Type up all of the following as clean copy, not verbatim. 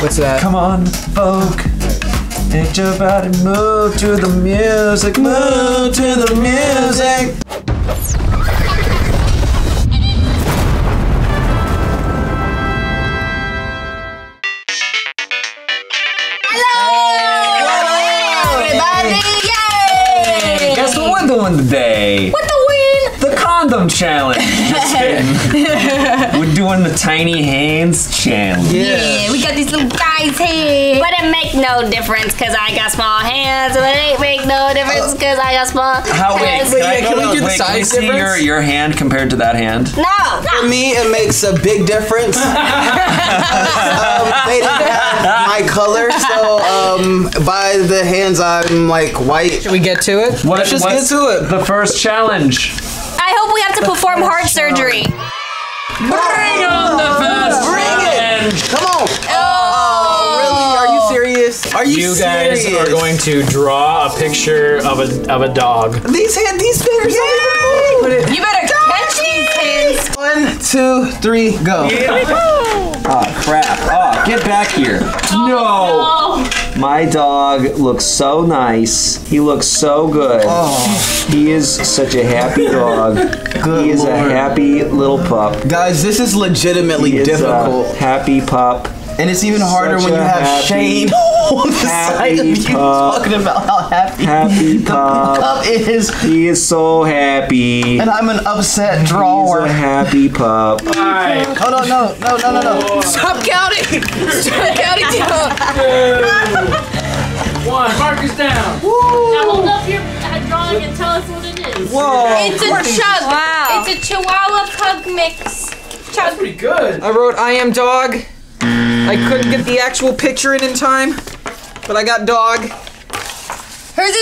What's that? Come on, folk. Ain't your body move to the music. Move to the music. Today. What the win? The condom challenge. Just kidding. We're doing the tiny hands challenge. Yeah, we got these little guys here. But it make no difference because I got small hands. But it ain't make no difference because I got small hands. Can we do the size difference? Can we see your hand compared to that hand? No. For me, it makes a big difference. They didn't have my color, so by the hands, I'm like white. Should we get to it? Let's just get to it. The first challenge. I hope we have to perform heart surgery. Bring on the first challenge! Come on! Oh, really? Are you serious? Are you serious? You guys are going to draw a picture of a dog. These fingers are moving. You better catch these hands. 1, 2, 3, go. Oh, crap. Oh, get back here. Oh, no. My dog looks so nice. He looks so good. Oh. He is such a happy dog. Good he is Lord. A happy little pup. Guys, this is legitimately difficult. A happy pup. And it's even harder when you have Shayne on the side of you talking about how happy the pup is. He is so happy. And I'm an upset drawer. He's a happy pup. All right. Oh, no. Stop counting. Stop counting. 2, 1, mark us down. Woo. Now hold up your drawing and tell us what it is. Whoa. It's a chug. Wow. It's a Chihuahua pug mix. Chug. That's pretty good. I wrote, I am dog. I couldn't get the actual picture in time, but I got dog. Hers is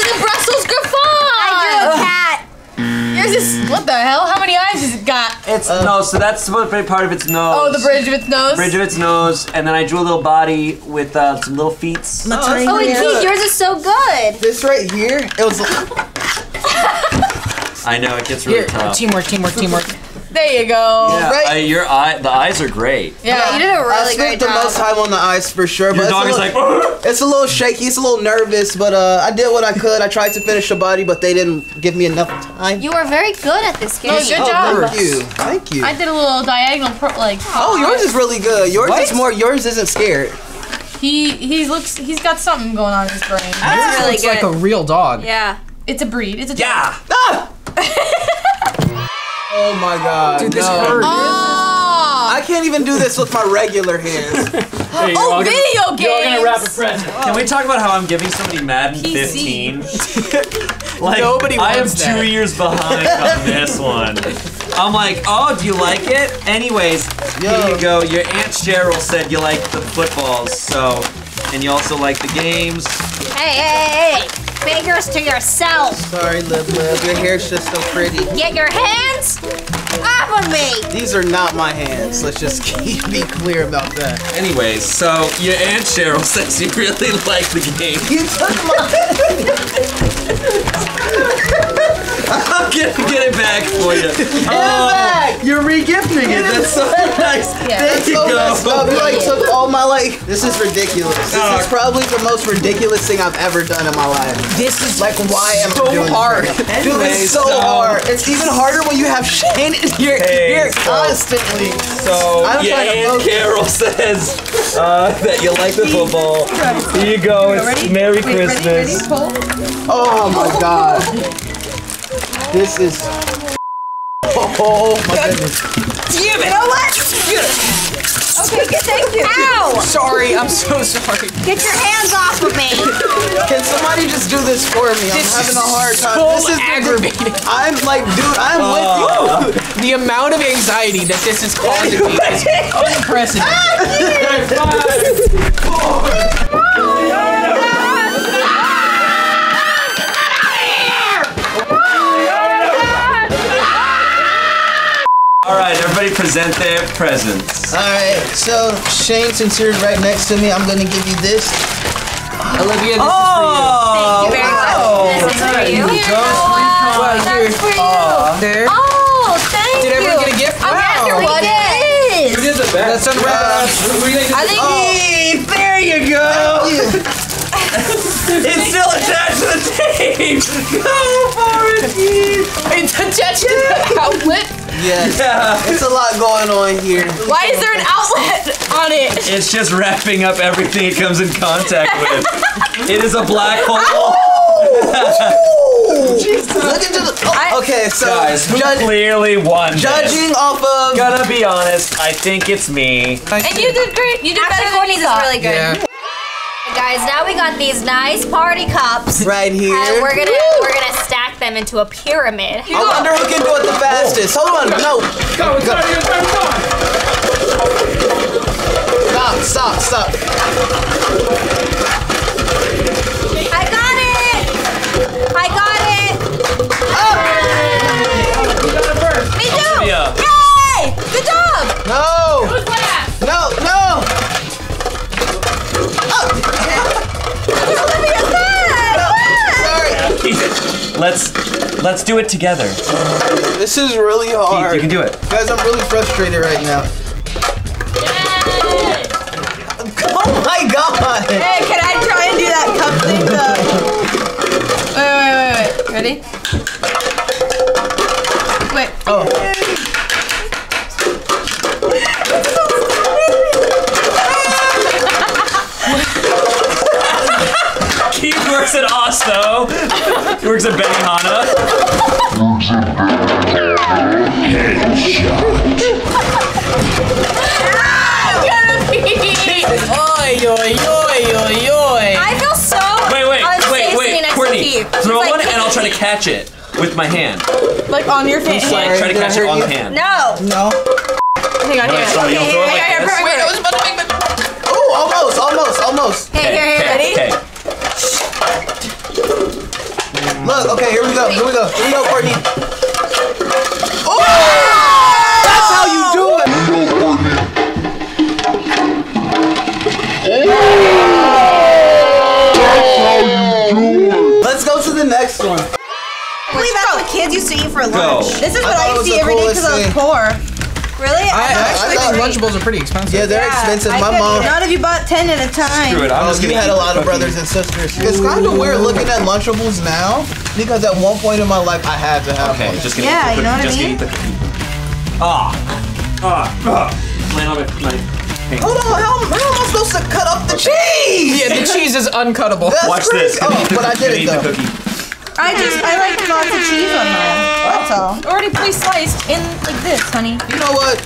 a Brussels Griffon! I drew a cat. Yours is, what the hell? How many eyes has it got? It's no, so that's what part of its nose. Oh, the bridge of its nose? Bridge of its nose, and then I drew a little body with some little feet. Oh, and Keith, yours is so good. This right here, it was I know, it gets really tough. Teamwork. There you go. Yeah, right? The eyes are great. Yeah, you did a really great job. I spent the most time on the eyes for sure. Your dog is like, it's a little shaky, it's a little nervous, but I did what I could. I tried to finish the body, but they didn't give me enough time. You were very good at this game. No, good job. Thank you. Thank you. I did a little diagonal, like. Oh, yours is really good. Yours isn't scared. He's got something going on in his brain. Yours really looks good. Like a real dog. Yeah. It's a breed. It's a dog. Yeah. Ah! Oh my god. Dude, this hurt. Oh. I can't even do this with my regular hands. Hey, oh, video games! You're all gonna wrap a present. Can we talk about how I'm giving somebody Madden 15? Like, nobody wants I am that. 2 years behind on this one. I'm like, oh, do you like it? Anyways, here you go. Your Aunt Cheryl said you like the footballs, so. And you also like the games. Hey! Fingers to yourself. Sorry, Lib. Your hair's just so pretty. Get your hands off of me. These are not my hands. Let's just be clear about that. Anyways, so your Aunt Cheryl says you really like the game. You took I'm gonna get it back for you. Get it back. You're re-gifting it. That's so nice. Yeah. There you go. You like took all my like. This is ridiculous. This is probably the most ridiculous thing I've ever done in my life. This is like why am I doing hard. Dude, it's so hard. It's even harder when you have Shayne in your ear constantly. So yeah, Aunt Carol says that you like the football. Here you go. It's Merry Christmas. Oh my God. This is. Oh my goodness. Damn it! You know what? Okay, thank you. Ow! Sorry, I'm so sorry. Get your hands off of me. Can somebody just do this for me? I'm having a hard time. This is aggravating. I'm like, dude, I'm with you. The amount of anxiety that this is causing me is unprecedented. Ah, 5, 4. All right, everybody present their presents. All right, so Shayne, since you're right next to me, I'm gonna give you this. Olivia, this is for you. Thank you very much. This is for you. That's for you. There. Oh, thank you. Did everyone get a gift? I'm after what it is. That's unwrapped. I think Keith! Go for it, Keith! Are you attached to the outlet? Yes. Yeah. It's a lot going on here. Why is there an outlet on it? It's just wrapping up everything it comes in contact with. It is a black hole. Oh! Jesus. Look into the. Oh, okay, so guys, who clearly won? Judging this? Off of. Gotta be honest, I think it's me. And you did great. You did better than Courtney's. Is really good. Yeah. Guys, now we got these nice party cups right here. And we're gonna stack them into a pyramid. I wonder who can do it the fastest. Hold on, no. Go, go, go. Stop, stop, stop. I got it. I got it. Oh. You got it first. Me too. Olivia. Yay! Good job. No. Who's last? No, no. Let's do it together. This is really hard. Keith, you can do it. Guys, I'm really frustrated right now. Yay! Oh my god! Hey, can I try and do that cup thing though? Wait. Ready? Wait. Oh. Keith works at Osto. He works at Benihana. I feel so wait, Courtney, throw one and I'll try to catch it with my hand. Like on your face? Like, try to catch it on the hand. No. No. Hang on. Oh, almost. Hey, ready? Look, okay, here we go, Courtney. Oh! Yeah! That's how you do it! Let's go to the next one. I believe that's what kids used to eat for lunch. This is what I used to eat every day because I was poor. Really? I thought Lunchables are pretty expensive. Yeah, they're expensive. None of you bought 10 at a time. Screw it. I'm just kidding. You had a lot of brothers and sisters. It's kind of weird looking at Lunchables now because at one point in my life I had to have one. Just gonna eat the cookie. You know what I mean? Just gonna eat the cookie. Land on it. Hold on, how am I supposed to cut up the cheese? Yeah, the cheese is uncuttable. Watch this. Oh, but I did it though. I like to lots of cheese on mine. That's all. Already pre-sliced in like this, honey. You know what?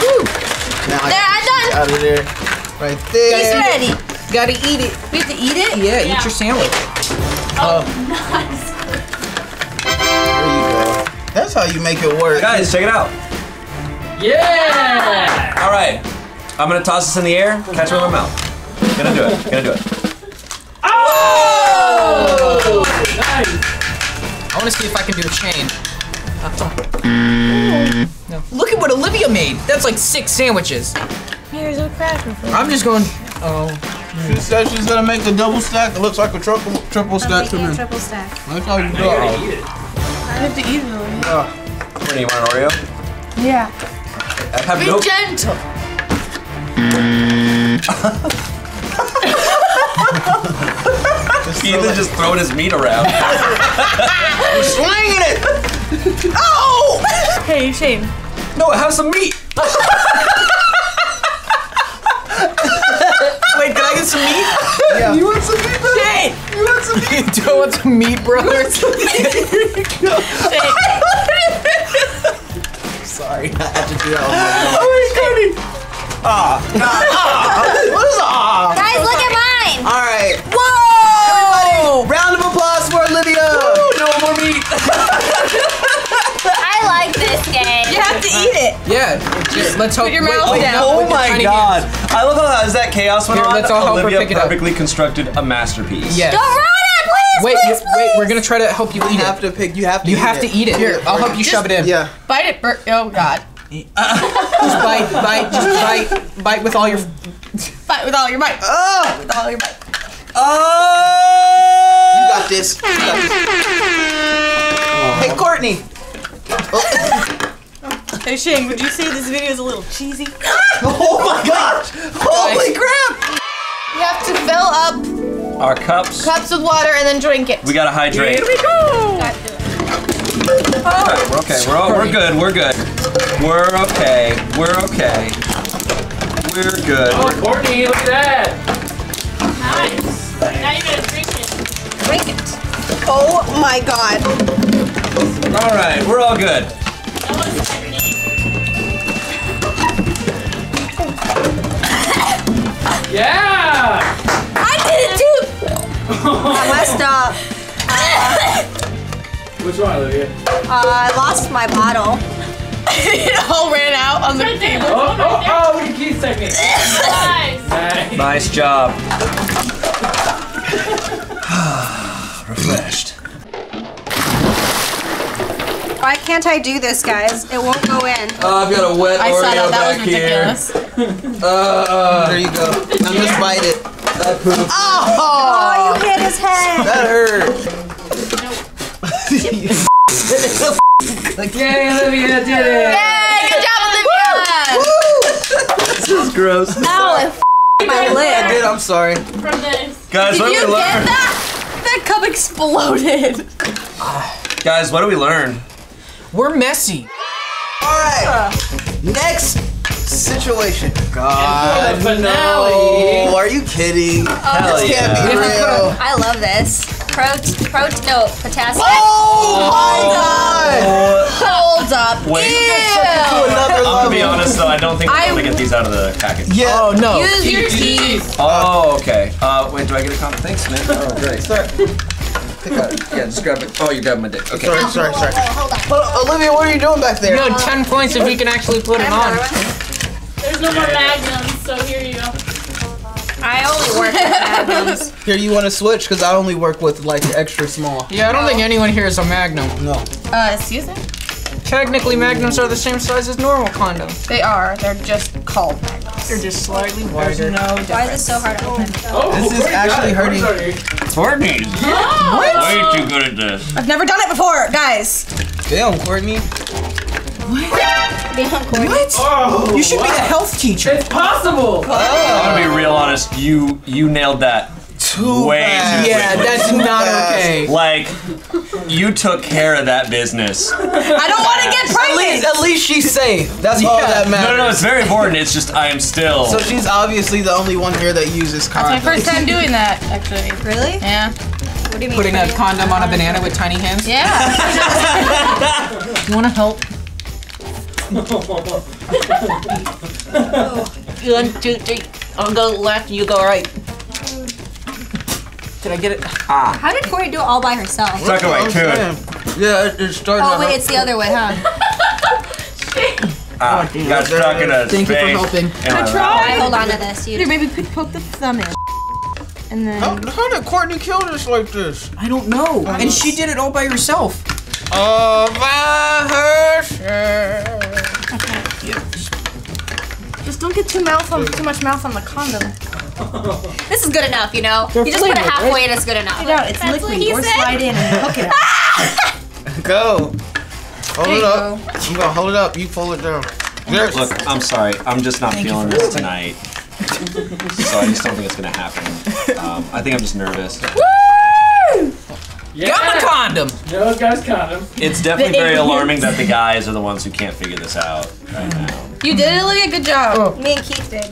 Woo! Now I'm done. Out of there. Right there. He's ready. Gotta eat it. We have to eat it? Yeah, eat your sandwich. Oh, nice. There you go. That's how you make it work. Guys, check it out. Yeah! All right. I'm gonna toss this in the air. Catch it with my mouth. Gonna do it. Oh! Nice. I want to see if I can do a chain. No. Look at what Olivia made. That's like 6 sandwiches. Here's a cracker. I'm just going. Oh. She said she's gonna make the double stack. It looks like a triple stack to me. Triple stack. That's how you do it. I have to eat it. Courtney, you want an Oreo? Yeah. Be gentle. Keith is just throwing his meat around. I'm swinging it! Oh! Hey, Shayne. No, have some meat! Wait, can I get some meat? Yeah. You want some meat, brother? Shayne! You want some meat? Do I want some meat, brother? I'm sorry, I had to do that all. Oh, my God! What is ah? Guys, look at mine! All right. Whoa! Everybody, round of applause for Olivia! Woo, no more meat! I like this game. You have to eat it. Yeah. Just, let's hope. Put your mouth down. Oh my god. Hands. I love how that chaos went on. Let's all help Olivia perfectly constructed a masterpiece. Yes. Don't ruin it, please! Wait, we're gonna try to help you eat it. You have to eat it. Here, I'll help you shove it in. Yeah. Bite it, Bert. Oh god. Just bite with all your might. Oh, with all your might. Oh! You got this. Hey, Courtney. Hey, Shayne, would you say this video is a little cheesy? Oh my gosh! Holy crap! You have to fill up our cups. Cups with water and then drink it. We gotta hydrate. Here we go. Oh, okay, we're good, we're good. We're okay, we're okay. We're good. Oh, Courtney, look at that. Nice. Now you're gonna drink it. Drink it. Oh my God. All right, we're all good. Yeah! I did it too! I messed up. What's wrong, Olivia? I lost my bottle. It all ran out on the table. Oh, oh, oh, look at Keith's technique. Nice. Nice job. Refreshed. Why can't I do this, guys? It won't go in. Oh, I've got a wet Oreo back here. I saw that. That was ridiculous. There you go. Now just bite it. That poop. Oh! Oh, you hit his head. That hurt. Nope. Like, yay, Olivia did it. Yay, good job, Olivia. Woo! This is gross. Ow, it f***ed my lid. I did, I'm sorry. From this. Guys, what did we learn? Did you get that? That cup exploded. Guys, what do we learn? We're messy. All right. Next situation. God. The finale. No. Are you kidding? Oh, this can't be real. I love this. Potassium. Oh my God. Hold up. Wait. I'll be honest though, I don't think we're going to get these out of the package. Yeah. Oh no. Use your teeth. Oh, okay. Wait, do I get a comment? Thanks, man. Oh, great. Start. Yeah, just grab it. Oh, you grabbed my dick. Okay. Sorry. Hold on. Hold on. Olivia, what are you doing back there? You know, 10 points if you can actually put it on. There's no more magnums, so here you go. I only work with magnums. Here, you want to switch? Because I only work with, like, extra small. Yeah, I don't think anyone here is a magnum. No. Excuse me? Technically, magnums are the same size as normal condoms. They are. They're just called magnums. They're just slightly wider. No difference. Why is it so hard to open? Oh, this is actually hurting. Courtney! Oh. What? Way too good at this. I've never done it before, guys. Damn, Courtney. What? Damn, Courtney. What? Oh, you should be a health teacher. It's possible. Oh. I'm gonna be real honest. You nailed that. Too bad. Yeah, that's not okay. Like, you took care of that business. I don't want to get pregnant. At least she's safe. That's all that matters. No, it's very important. It's just I am still. So she's obviously the only one here that uses condoms. That's my first time doing that, actually. Really? Yeah. What do you mean? Putting a condom on a banana with tiny hands? Yeah. You want to help? One, two, three. I'll go left, you go right. Did I get it? Ah. How did Courtney do it all by herself? Second way, too. Yeah, it's starting to wait, it's the other way, huh? Ah, you got stuck in a space. Thank you for helping. I tried. Hold on to this. Here, maybe poke the thumb in. And then... How did Courtney kill this like this? I don't know. And she did it all by herself. All by herself. Okay. Yeah. Just don't get too much mouth on the condom. This is good enough, you know? They're you just put it halfway and it's good enough. No, it's liquid. Or slide in and hook it up. Go. Hold it up. I'm gonna hold it up. You pull it down. Yes. Look, I'm sorry. I'm just not feeling this tonight. So I just don't think it's gonna happen. I think I'm just nervous. Woo! Yeah. Got the condom. No, guys, condom. It's definitely very alarming that the guys are the ones who can't figure this out right now. You did it, Olivia. Good job. Oh. Me and Keith did.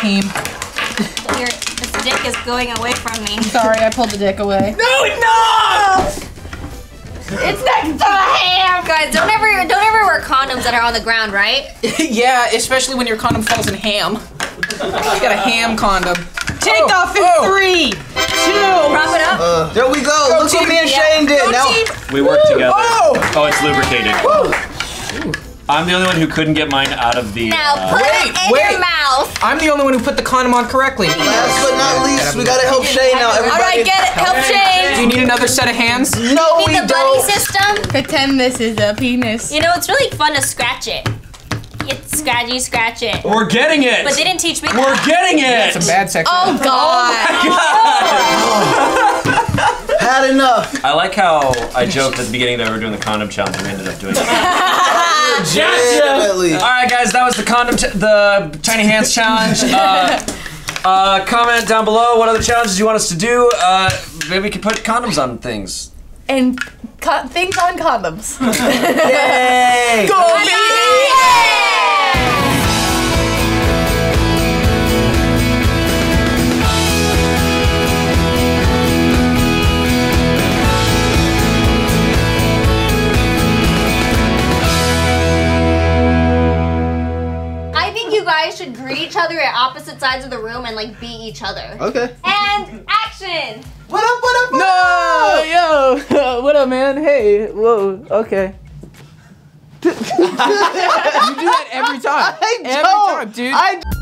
Team. This dick is going away from me. I'm sorry, I pulled the dick away. No, no! It's next to the ham, guys. Don't ever wear condoms that are on the ground, right? Yeah, especially when your condom falls in ham. You got a ham condom. Take off in 3, 2. Prop it up. There we go. Look what me and Shayne did. Now we work together. Oh, it's lubricated. Woo. I'm the only one who couldn't get mine out of the... Now put it in your mouth. I'm the only one who put the condom on correctly. Last but not least, we gotta help Shayne out, everybody. All right, get it. Help Shayne. Do you need another set of hands? No, we don't. The buddy system. Pretend this is a penis. You know, it's really fun to scratch it. You scratch it. We're getting it. But they didn't teach me that. We're getting it. That's a bad sex. Oh, God. Oh, my God. Had enough. I like how I joked at the beginning that we were doing the condom challenge and we ended up doing it. All right, guys, that was the tiny hands challenge. Comment down below what other challenges you want us to do. Maybe we can put condoms on things. And things on condoms. Yay! Go Yay! Should greet each other at opposite sides of the room and like beat each other. Okay. And action! What up, what up, what up? No! Yo! What up, man? Hey, whoa, okay. You do that every time. I don't. Every time, dude.